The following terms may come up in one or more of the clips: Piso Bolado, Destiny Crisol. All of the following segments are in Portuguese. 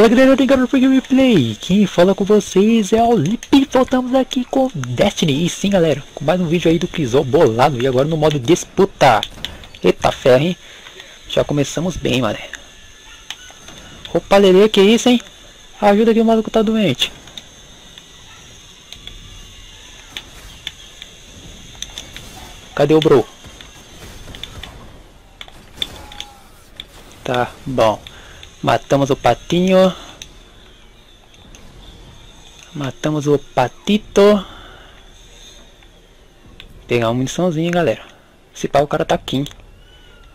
Fala galera, obrigado por gameplay. Quem fala com vocês é o Lipe. Voltamos aqui com Destiny. E sim galera, com mais um vídeo aí do Piso Bolado. E agora no modo disputa. Eita ferro, hein? Já começamos bem, mano. Opa, lelê, que isso, hein? Ajuda que o maluco tá doente. Cadê o bro? Tá bom. Matamos o patinho. Matamos o patito. Pegar uma muniçãozinha, galera. Se pá, o cara tá aqui, hein?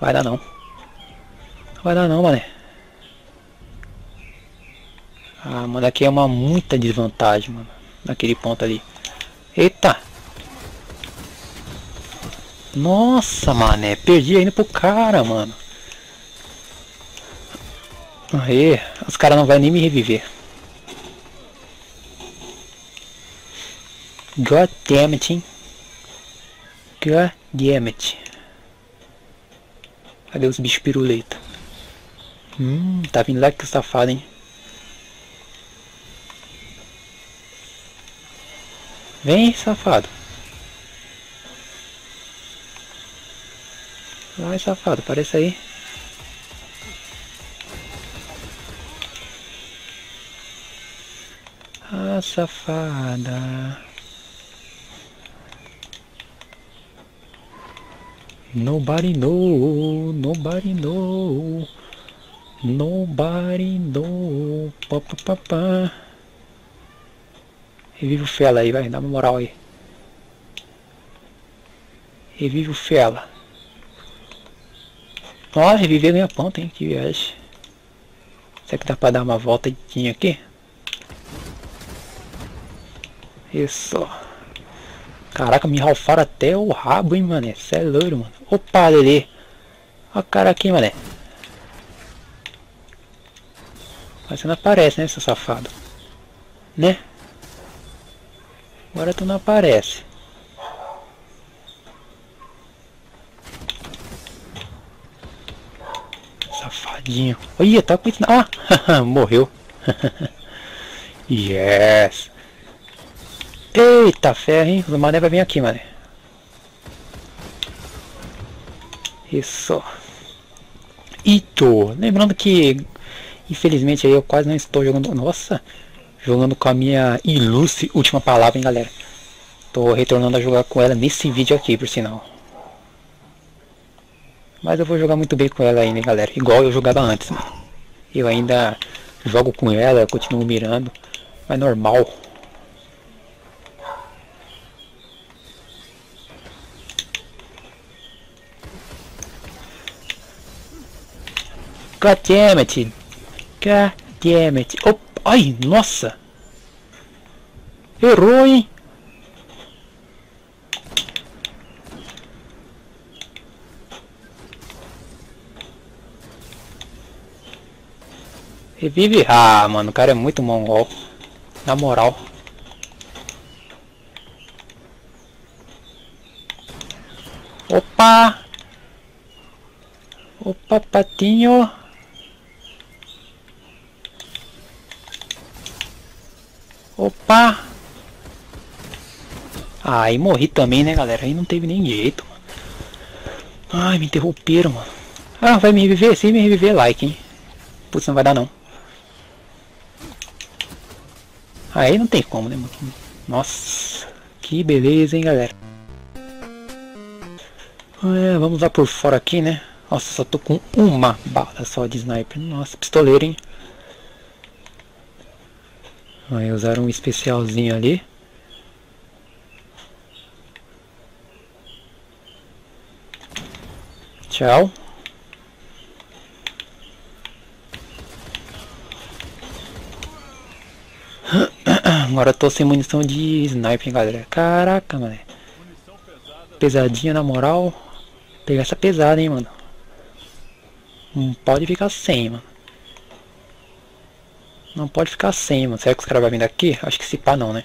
Vai dar não. Vai dar não, mané. Ah, mano, aqui é uma muita desvantagem, mano. Naquele ponto ali. Eita. Nossa, mané. Perdi ainda pro cara, mano. Aí, os caras não vão nem me reviver. God damn it, hein? God damn it. Cadê os bichos piruleta? Tá vindo lá que o safado, hein? Vem, safado. Vai, safado, aparece aí. Ah, safada. Nobody know, nobody know, nobody know. Pá, pá, pá, pá. Revive o fela aí, vai, dá uma moral aí. Revive o fela. Ó, reviver ganha ponta, hein, que viagem. Será que dá pra dar uma voltadinha aqui? Isso. Caraca, me ralfaram até o rabo, hein, mané. Cê é loiro, mano. Opa, lelê. Ó a cara aqui, mané. Mas você não aparece, né, seu safado? Né? Agora tu não aparece. Safadinho. Olha, tá com isso. Ah, morreu. Yes. Eita ferro, hein? O mané vai vir aqui, mané. Isso. Ito. Lembrando que, infelizmente, aí eu quase não estou jogando... Nossa! Jogando com a minha ilustre última palavra, hein, galera. Tô retornando a jogar com ela nesse vídeo aqui, por sinal. Mas eu vou jogar muito bem com ela ainda, hein, galera. Igual eu jogava antes, mano. Eu ainda jogo com ela, eu continuo mirando. Mas normal. God damn it. God damn it. Opa. Ai, nossa. Errou, hein? Revive. Ah, mano, o cara é muito mongol. Na moral. Opa. Opa, patinho. Opa! Aí morri também, né, galera? Aí não teve nem jeito, mano. Ai, me interromperam, mano. Ah, vai me reviver? Se me reviver, like, hein? Putz, não vai dar, não. Aí não tem como, né, mano? Nossa, que beleza, hein, galera? É, vamos lá por fora aqui, né? Nossa, só tô com uma bala só de sniper. Nossa, pistoleiro, hein? Aí usaram um especialzinho ali. Tchau. Agora eu tô sem munição de sniper, galera. Caraca, mano. Pesadinha na moral. Pegar essa pesada, hein, mano. Não pode ficar sem, mano. Não pode ficar sem, mano. Será que os caras vão vir daqui? Acho que se pá não, né?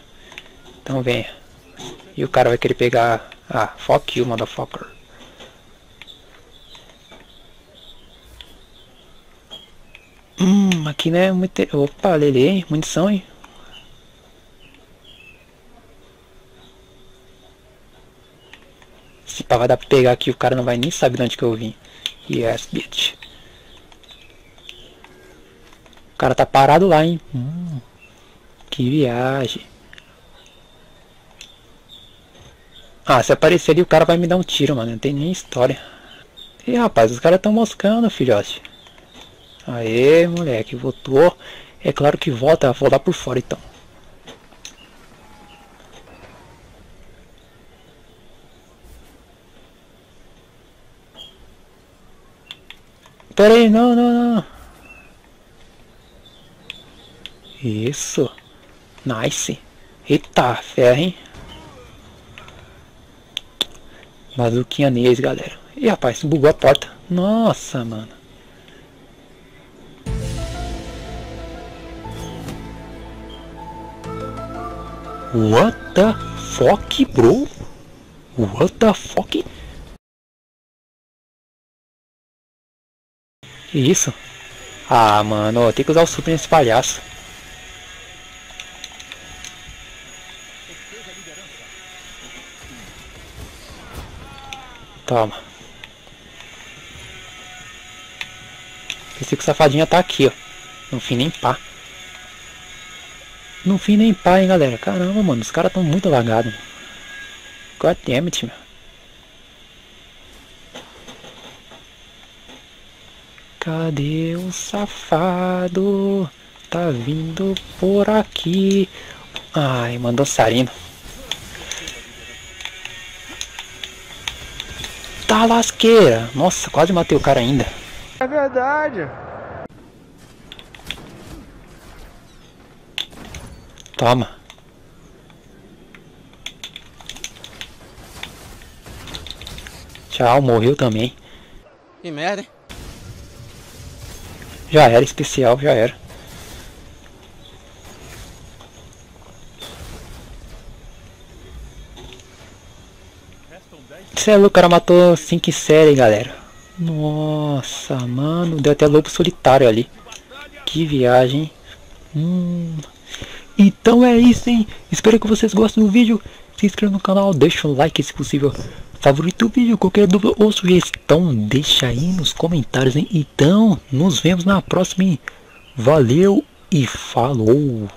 Então venha. E o cara vai querer pegar... Ah, fuck you, motherfucker. Aqui não é muito... Opa, lelê, munição, hein? Se pá, vai dar pra pegar aqui, o cara não vai nem saber de onde que eu vim. Yes, bitch. O cara tá parado lá, hein? Que viagem. Ah, se aparecer ali, o cara vai me dar um tiro, mano. Não tem nem história. E rapaz, os caras tão moscando, filhote. Aê, moleque, voltou. É claro que volta, vou lá por fora então. Pera aí, não, não, não. Isso. Nice. Eita, ferro, hein? Bazuquinha neles, galera. Ih, rapaz, bugou a porta. Nossa, mano. What the fuck, bro? What the fuck? Isso. Ah, mano, tem que usar o super nesse palhaço. Toma. Pensei que o safadinho tá aqui, ó. Não fui nem pá. Não fui nem pá, hein, galera. Caramba, mano. Os caras tão muito lagados. God damn it, meu. Cadê o safado? Tá vindo por aqui. Ai, mandou sarino. Tá lasqueira. Nossa, quase matei o cara ainda. É verdade. Toma. Tchau, morreu também. Que merda, hein? Já era, especial, já era. Cê é louco, o cara matou 5 em série, galera. Nossa, mano, deu até lobo solitário ali. Que viagem. Então é isso, hein. Espero que vocês gostem do vídeo. Se inscreva no canal, deixa um like se possível. Favorita o vídeo, qualquer dúvida ou sugestão, deixa aí nos comentários, hein? Então, nos vemos na próxima, hein? Valeu e falou!